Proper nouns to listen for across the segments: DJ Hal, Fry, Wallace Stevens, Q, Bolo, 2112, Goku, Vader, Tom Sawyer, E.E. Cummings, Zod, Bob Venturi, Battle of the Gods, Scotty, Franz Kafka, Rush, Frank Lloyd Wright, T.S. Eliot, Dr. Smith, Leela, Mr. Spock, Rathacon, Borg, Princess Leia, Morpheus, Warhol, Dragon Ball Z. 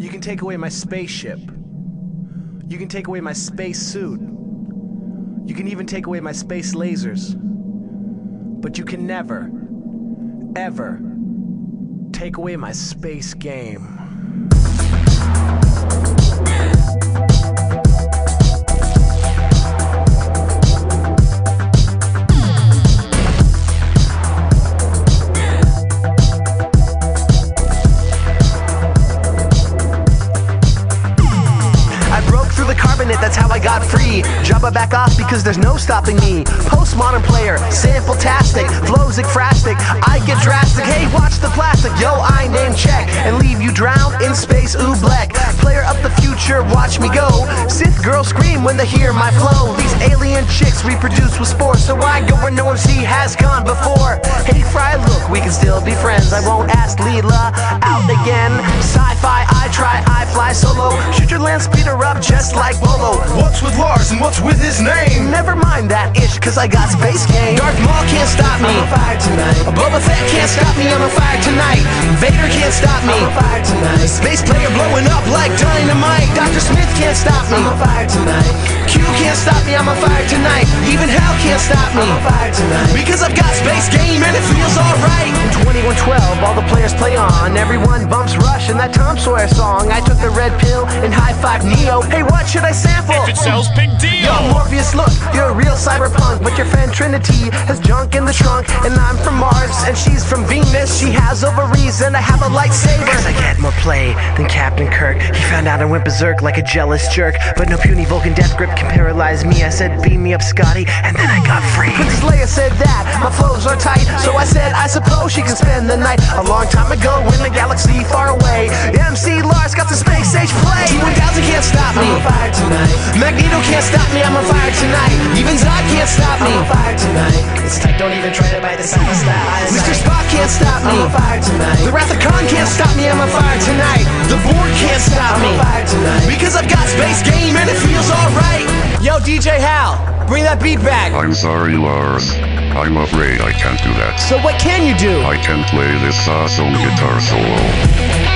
You can take away my spaceship. You can take away my space suit. You can even take away my space lasers. But you can never, ever take away my space game. That's how I got free. Jabba back off because there's no stopping me. Postmodern player, sample-tastic, flows ekphrastic, I get drastic. Hey, watch the plastic, yo, I name check and leave you drowned in space oobleck. Player up the future, watch me go. Sith girls scream when they hear my flow. These alien chicks reproduce with spores, so I go where no MC has gone before. Hey Fry, look, we can still be friends. I won't ask Leela out again. Sci-fi, I try, I fly solo. Shoot your land speeder up just like Bolo. What's with Lars and what's with his name? Never mind that ish, cause I got space game. Darth Maul can't stop me, I'm on fire tonight. Boba Fett can't stop me, I'm on fire tonight. Vader can't stop me, I'm on fire tonight. Space player blowing up like dynamite. Dr. Smith can't stop me, I'm on fire tonight. Q can't stop me, I'm on fire tonight. Even Hal can't stop me, I'm on fire tonight. Because I've got space game and it feels alright. In 2112, all the players play on. Everyone bumps Rush in that Tom Sawyer song. I took the red pill and high-fived Neo. Hey, what should I sample? If it sells, big deal. Yo, Morpheus, look, you're a real cyberpunk, but your friend Trinity has junk in the trunk. And I'm from Mars, and she's from Venus. She has ovaries, and I have a lightsaber. Cause I get more play than Captain Kirk. He found out I went berserk like a jealous jerk. But no puny Vulcan death grip can paralyze me. I said, beam me up, Scotty, and then I got free. Princess Leia said that my flows are tight, so I said, I suppose she can spend the night. A long time ago, in a galaxy far away, MC Lars got the space age play. T-1000 can't stop me, I'm on fire tonight. Magneto can't stop me, I'm on fire tonight. Even Zod can't stop me, I'm on fire tonight. It's tight, don't even try to buy this out of style. Mr. Spock can't stop me, I'm on fire tonight. The Rathacon can't stop me, I'm on fire tonight. The Borg can't stop me, I'm on fire tonight. Because I've got space game and it feels alright. Yo, DJ Hal, bring that beat back. I'm sorry, Lars. I'm afraid I can't do that. So what can you do? I can play this awesome guitar solo.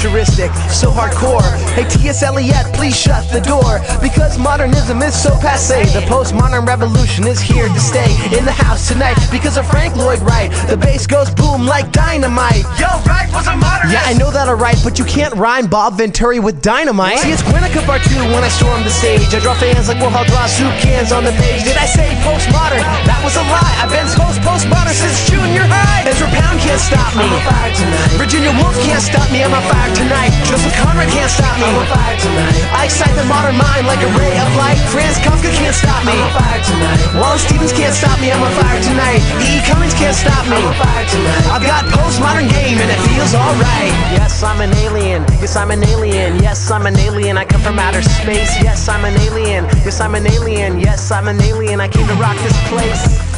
Futuristic, so hardcore. Hey T.S. Eliot, please shut the door. Because modernism is so passe. The postmodern revolution is here to stay. In the house tonight, because of Frank Lloyd Wright, the bass goes boom like dynamite. Yo, Wright was a modernist. Yeah, I know that alright, but you can't rhyme Bob Venturi with dynamite. See, it's Guernica Part 2 when I storm the stage. I draw fans like Warhol draws soup cans on the page. Did I say postmodern? That was a lie. I've been postmodern since junior high. Ezra Pound can't stop me, I'm on fire tonight. Virginia Woolf can't stop me, I'm on fire tonight. Joseph Conrad can't stop me, I'm on fire tonight. I excite the modern mind like a ray of light. Franz Kafka can't stop me, I'm on fire tonight. Wallace Stevens can't stop me, I'm on fire tonight. E.E. Cummings can't stop me, I'm on fire tonight. I've got postmodern game and it feels alright. Yes, I'm an alien. Yes, I'm an alien. Yes, I'm an alien. I come from outer space. Yes, I'm an alien. Yes, I'm an alien. Yes, I'm an alien. I came to rock this place.